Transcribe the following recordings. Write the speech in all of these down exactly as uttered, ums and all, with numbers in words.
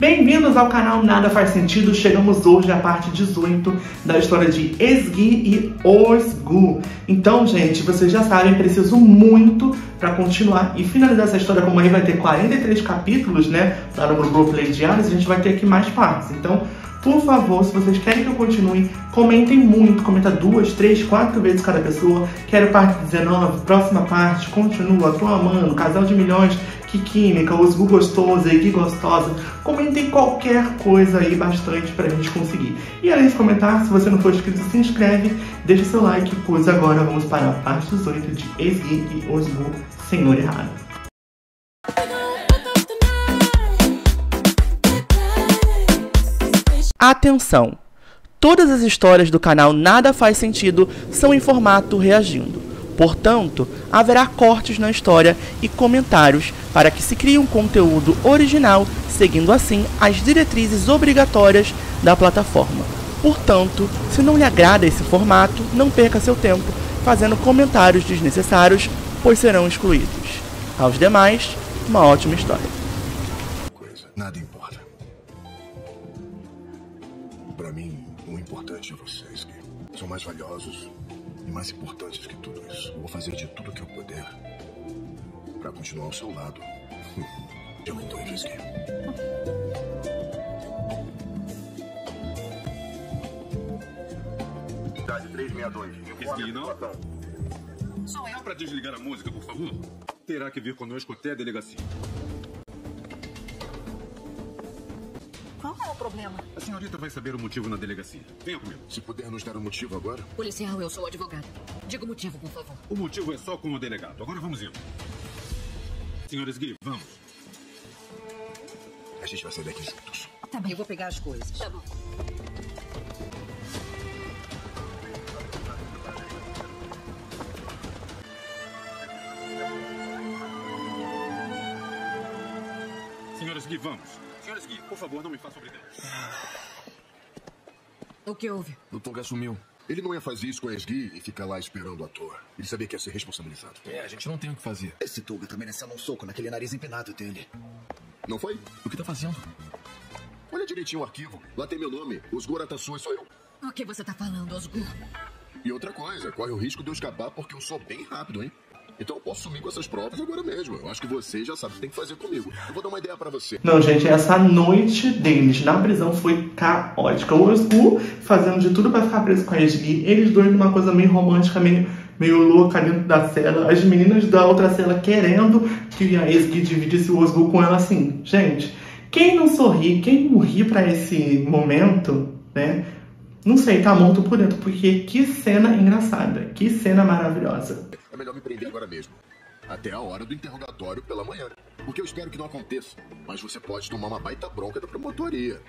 Bem-vindos ao canal Nada Faz Sentido. Chegamos hoje à parte dezoito da história de Ezgi e Özgür. Então, gente, vocês já sabem, preciso muito para continuar e finalizar essa história, como aí vai ter quarenta e três capítulos, né? Lá no Google Play Diários, a gente vai ter aqui mais partes. Então, por favor, se vocês querem que eu continue, comentem muito. Comenta duas, três, quatro vezes cada pessoa. Quero parte dezenove, próxima parte, continua, tô amando, casal de milhões, que química, Özgür gostoso, Ezgi gostosa. Comentem qualquer coisa aí, bastante, pra gente conseguir. E além de comentar, se você não for inscrito, se inscreve, deixa seu like, pois agora vamos para a parte dezoito de Ezgi e Özgür, Senhor Errado. Atenção! Todas as histórias do canal Nada Faz Sentido são em formato reagindo. Portanto, haverá cortes na história e comentários para que se crie um conteúdo original, seguindo assim as diretrizes obrigatórias da plataforma. Portanto, se não lhe agrada esse formato, não perca seu tempo fazendo comentários desnecessários, pois serão excluídos. Aos demais, uma ótima história. Coisa, nada importa. Para mim, o importante é vocês, que são mais valiosos e mais importantes que tudo isso. Eu vou fazer de tudo que eu puder para continuar ao seu lado. Eu não tô em risco. três seis dois. Só é para desligar a música, por favor. Terá que vir conosco até a delegacia. Qual é o problema? A senhorita vai saber o motivo na delegacia. Venha comigo. Se puder nos dar o motivo agora. Policial, eu sou advogado. Diga o motivo, por favor. O motivo é só com o delegado. Agora vamos indo. Senhor Ezgi, vamos. A gente vai sair daqui juntos. Tá bem, eu vou pegar as coisas. Tá bom. Senhor Ezgi, vamos. Senhor Ezgi, por favor, não me faça obrigar. O que houve? O Tolga sumiu. Ele não ia fazer isso com a Ezgi e ficar lá esperando à toa. Ele sabia que ia ser responsabilizado. É, a gente não tem o que fazer. Esse Tolga tá merecendo um soco naquele nariz empinado dele. Não foi? O que tá fazendo? Olha direitinho o arquivo. Lá tem meu nome. Özgür Atasoy sou eu. O que você tá falando, Özgür? E outra coisa, corre o risco de eu escapar porque eu sou bem rápido, hein? Então eu posso sumir com essas provas agora mesmo. Eu acho que você já sabe o que tem que fazer comigo. Eu vou dar uma ideia pra você. Não, gente, essa noite deles na prisão foi caótica. O Özgür fazendo de tudo pra ficar preso com a Ezgi. Eles dois numa coisa meio romântica, meio, meio louca dentro da cela. As meninas da outra cela querendo que a Ezgi dividisse o Özgür com ela assim. Gente, quem não sorri, quem não ri pra esse momento, né? Não sei, tá morto por dentro, porque que cena engraçada, que cena maravilhosa. É melhor me prender agora mesmo, até a hora do interrogatório pela manhã. O que eu espero que não aconteça, mas você pode tomar uma baita bronca da promotoria.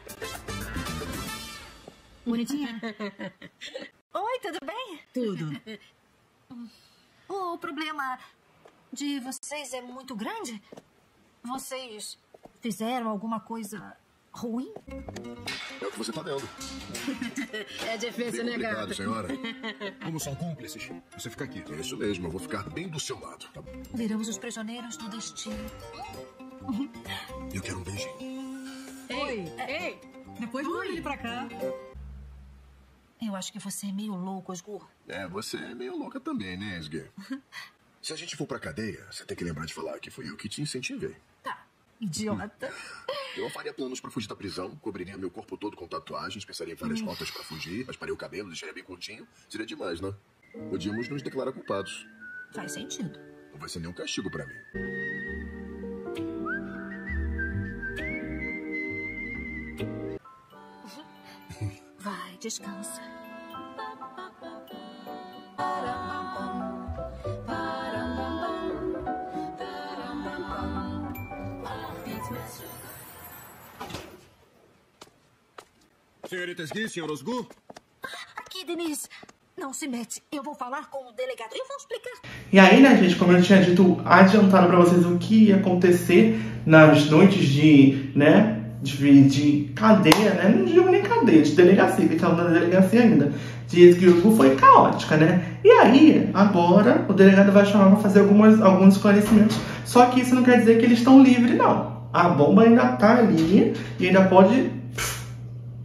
Bonitinha. Oi, tudo bem? Tudo. O problema de vocês é muito grande? Vocês fizeram alguma coisa ruim? É o que você tá vendo. É difícil, né, gato? Obrigado, senhora. Como são cúmplices, você fica aqui. É isso mesmo, eu vou ficar bem do seu lado, tá bom? Viramos os prisioneiros do destino. Eu quero um beijinho. Ei, é... ei! Depois manda ele pra cá. Eu acho que você é meio louco, Özgür. É, você é meio louca também, né, Ezgi? Se a gente for pra cadeia, você tem que lembrar de falar que fui eu que te incentivei. Tá. Idiota. Eu faria planos pra fugir da prisão, cobriria meu corpo todo com tatuagens, pensaria em várias rotas pra fugir, rasparia o cabelo, deixaria bem curtinho. Seria demais, né? Podíamos nos declarar culpados. Faz sentido. Não vai ser nenhum castigo pra mim. Vai, descansa. Senhorita Ezgi, senhor Özgür? Aqui, Denise. Não se mete. Eu vou falar com o delegado. Eu vou explicar. E aí, né, gente, como eu tinha dito, adiantado pra vocês o que ia acontecer nas noites de, né, de, de cadeia, né? Não digo nem cadeia, de delegacia, que tava na delegacia ainda. Diz que o Özgür foi caótica, né? E aí, agora, o delegado vai chamar pra fazer algumas, alguns esclarecimentos. Só que isso não quer dizer que eles estão livres, não. a bomba ainda tá ali e ainda pode pff,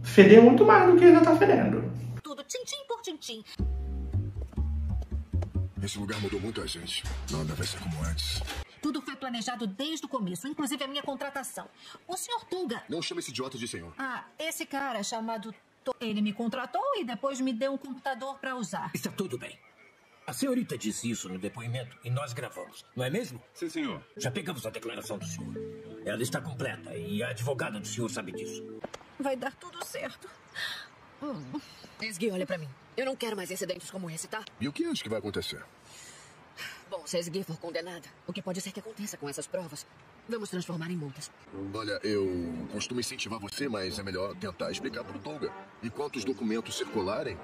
feder muito mais do que já tá fedendo. Tudo tintim por tintim. Esse lugar mudou muito a gente. Nada vai ser como antes. Tudo foi planejado desde o começo, inclusive a minha contratação. O senhor Tolga... Não chama esse idiota de senhor. Ah, esse cara chamado... Ele me contratou e depois me deu um computador pra usar. Está tudo bem. A senhorita disse isso no depoimento e nós gravamos, não é mesmo? Sim, senhor. Já pegamos a declaração do senhor. Ela está completa e a advogada do senhor sabe disso. Vai dar tudo certo. Hum. Ezgi, olha pra mim. Eu não quero mais incidentes como esse, tá? E o que acha que vai acontecer? Bom, se a Ezgi for condenada, o que pode ser que aconteça com essas provas? Vamos transformar em multas. Olha, eu costumo incentivar você, mas é melhor tentar explicar pro Tolga. Enquanto os documentos circularem,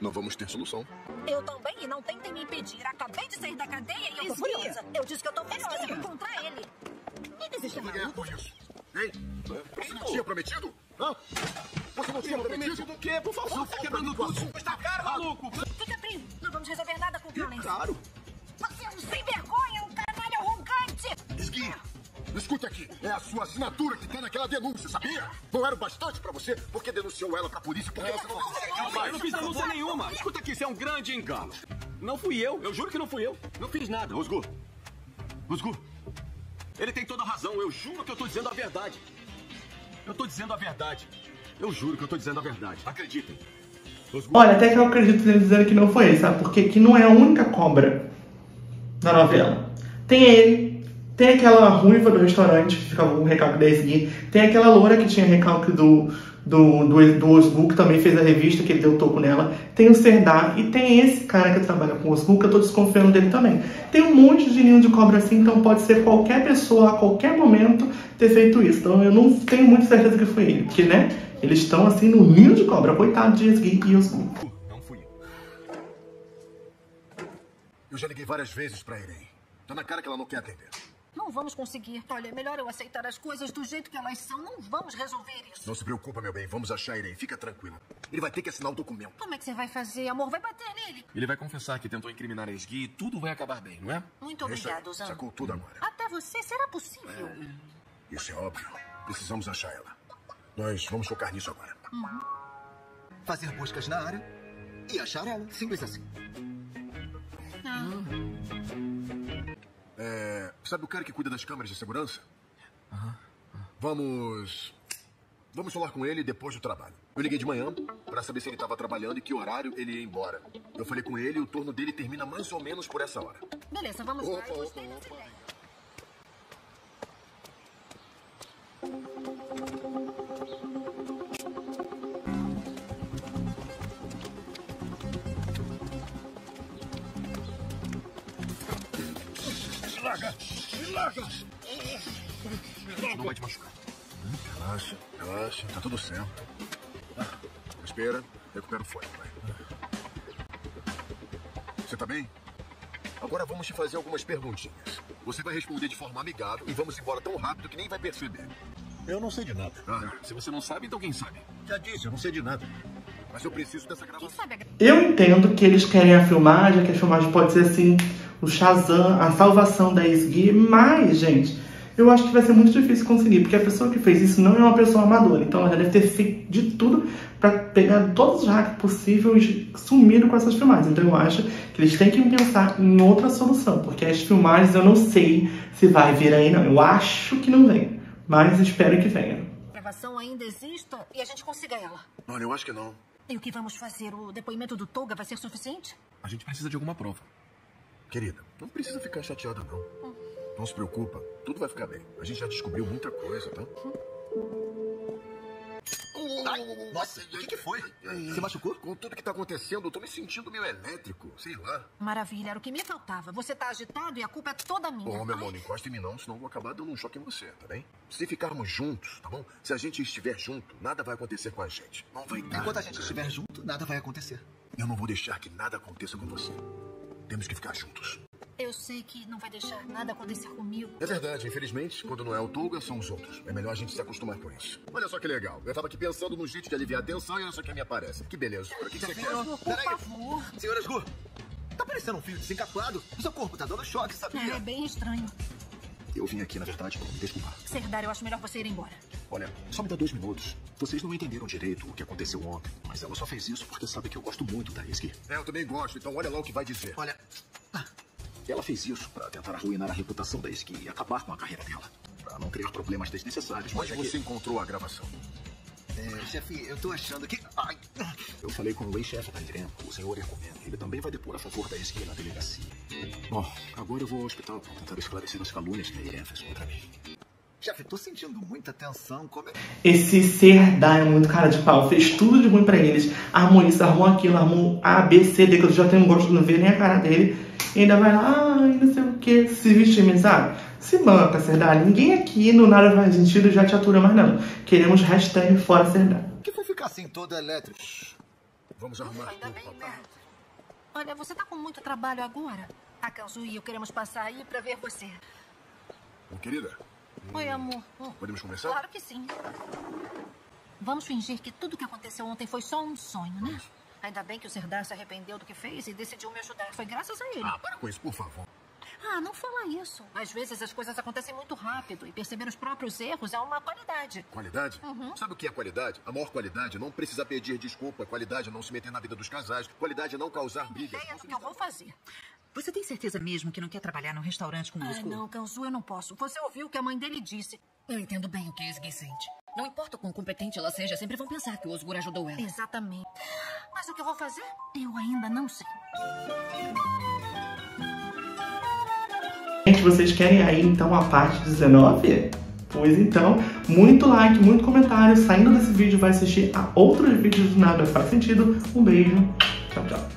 não vamos ter solução. Eu também, e não tentem me impedir. Acabei de sair da cadeia e eu tô furiosa. Eu disse que eu tô furiosa pra encontrar ele. E desistir maluco? Com isso. Ei, você não tinha prometido? Hã? Você não tinha prometido o quê? Por favor, tá quebrando tudo. Custa caro, maluco. Fica preso. Não vamos resolver nada com violência. Claro. Você é um sem vergonha, um canalha arrogante. Esguia. Escuta aqui, é a sua assinatura que tem naquela denúncia, sabia? Não era o bastante pra você, porque denunciou ela pra polícia, porque você não... Calma, eu não fiz denúncia nenhuma. Escuta aqui, isso é um grande engano. Não fui eu, eu juro que não fui eu. Não fiz nada. Özgür. Özgür. Ele tem toda a razão, eu juro que eu tô dizendo a verdade. Eu tô dizendo a verdade. Eu juro que eu tô dizendo a verdade. Acreditem. Özgür. Olha, até que eu acredito nele dizendo que não foi ele, sabe? Porque que não é a única cobra na novela. Tem ele... Tem aquela ruiva do restaurante que ficava com o recalque da Ezgi. Tem aquela loura que tinha recalque do, do, do, do Özgür, que também fez a revista, que ele deu toco nela. Tem o Serdar e tem esse cara que trabalha com o Özgür, que eu tô desconfiando dele também. Tem um monte de ninho de cobra assim, então pode ser qualquer pessoa, a qualquer momento, ter feito isso. Então eu não tenho muita certeza que foi ele, porque, né, eles estão assim no ninho de cobra. Coitado de Ezgi e Özgür. Não fui eu. Eu já liguei várias vezes pra ele, hein? Tá na cara que ela não quer atender. Não vamos conseguir. Olha, é melhor eu aceitar as coisas do jeito que elas são. Não vamos resolver isso. Não se preocupa, meu bem. Vamos achar ele aí. Fica tranquila. Ele vai ter que assinar o documento. Como é que você vai fazer, amor? Vai bater nele. Ele vai confessar que tentou incriminar a Ezgi e tudo vai acabar bem, não é? Muito obrigado, Zan. Sacou tudo agora. Até você. Será possível? É, isso é óbvio. Precisamos achar ela. Nós vamos focar nisso agora. Uhum. Fazer buscas na área e achar ela. Simples assim. Ah. Uhum. É, sabe o cara que cuida das câmeras de segurança? Uhum. Vamos... Vamos falar com ele depois do trabalho. Eu liguei de manhã pra saber se ele tava trabalhando e que horário ele ia embora. Eu falei com ele e o turno dele termina mais ou menos por essa hora. Beleza, vamos lá. Gostei dessa ideia. Me larga! Não vai te machucar. Relaxa, relaxa, tá tudo certo. Espera, recupera o fôlego, vai. Você tá bem? Agora vamos te fazer algumas perguntinhas. Você vai responder de forma amigável e vamos embora tão rápido que nem vai perceber. Eu não sei de nada. Ah, se você não sabe, então quem sabe? Já disse, eu não sei de nada. Mas eu preciso dessa gravação. Eu entendo que eles querem a filmagem, que a filmagem pode ser assim... o Shazam, a salvação da Ezgi, mas, gente, eu acho que vai ser muito difícil conseguir, porque a pessoa que fez isso não é uma pessoa amadora, então ela já deve ter feito de tudo pra pegar todos os hacks possíveis e sumido com essas filmagens. Então eu acho que eles têm que pensar em outra solução, porque as filmagens eu não sei se vai vir aí, não. Eu acho que não vem, mas espero que venha. A gravação ainda exista e a gente consiga ela. Olha, eu acho que não. E o que vamos fazer? O depoimento do Tolga vai ser suficiente? A gente precisa de alguma prova. Querida, não precisa ficar chateada, não. Não se preocupa, tudo vai ficar bem. A gente já descobriu muita coisa, tá? Ai, nossa, o que, que foi? Você machucou? Com tudo que tá acontecendo, eu tô me sentindo meio elétrico, sei lá. Maravilha, era o que me faltava. Você tá agitado e a culpa é toda minha. Bom, meu amor, não encosta em mim não, senão eu vou acabar dando um choque em você, tá bem? Se ficarmos juntos, tá bom? Se a gente estiver junto, nada vai acontecer com a gente. Não vai dar. Enquanto a gente estiver junto, nada vai acontecer. Eu não vou deixar que nada aconteça com você. Temos que ficar juntos. Eu sei que não vai deixar nada acontecer comigo. É verdade, infelizmente, quando não é o Tolga, são os outros. É melhor a gente se acostumar com isso. Olha só que legal. Eu tava aqui pensando num jeito de aliviar a tensão e olha só quem me aparece. Que beleza. O que você quer? Por favor. Senhora Özgür, tá parecendo um filho desencapado. O seu corpo tá dando choque, sabia? É, é bem estranho. Eu vim aqui, na verdade, pra me desculpar. Serdar, eu acho melhor você ir embora. Olha, só me dá dois minutos. Vocês não entenderam direito o que aconteceu ontem, mas ela só fez isso porque sabe que eu gosto muito da Ezgi. É, eu também gosto, então olha lá o que vai dizer. Olha... Ela fez isso pra tentar arruinar a reputação da Ezgi e acabar com a carreira dela. Pra não criar problemas desnecessários. Mas você que... encontrou a gravação. É, chefe, eu tô achando que... Ai. Eu falei com o ex-chefe da Irem, o senhor Ercomendo. Ele também vai depor a favor da Ezgi na delegacia. Bom, agora eu vou ao hospital pra tentar esclarecer as calúnias que a Irem fez contra mim. Chefe, tô sentindo muita tensão. Como... Esse Serdar é muito cara de pau. Fez tudo de ruim pra eles. Armou isso, armou aquilo, armou A, B, C, D, que eu já tenho um gosto de não ver nem a cara dele. E ainda vai lá, ai, não sei o que, se vitimizar. Se banca, Serdar. Ninguém aqui no Nada Faz Sentido já te atura mais, não. Queremos hashtag fora Serdar. Que foi ficar assim toda elétrica? Vamos arrumar tudo, papai. Olha, você tá com muito trabalho agora. A Cansu e eu queremos passar aí pra ver você. Ô, querida. Oi, amor. Podemos conversar? Claro que sim. Vamos fingir que tudo que aconteceu ontem foi só um sonho, né? Isso. Ainda bem que o Serdar se arrependeu do que fez e decidiu me ajudar. Foi graças a ele. Ah, para com isso, por favor. Ah, não fala isso. Às vezes as coisas acontecem muito rápido e perceber os próprios erros é uma qualidade. Qualidade? Uhum. Sabe o que é qualidade? A maior qualidade é não precisar pedir desculpa. Qualidade é não se meter na vida dos casais. Qualidade é não causar brigas. É isso que eu vou fazer. Você tem certeza mesmo que não quer trabalhar num restaurante com músico? Ah, não, Cansu, eu não posso. Você ouviu o que a mãe dele disse. Eu entendo bem o que a Ezgi sente. Não importa o quão competente ela seja, sempre vão pensar que o Özgür ajudou ela. Exatamente. Mas o que eu vou fazer? Eu ainda não sei. Gente, vocês querem aí então a parte dezenove? Pois então, muito like, muito comentário. Saindo desse vídeo, vai assistir a outros vídeos do Nada Faz Sentido. Um beijo. Tchau, tchau.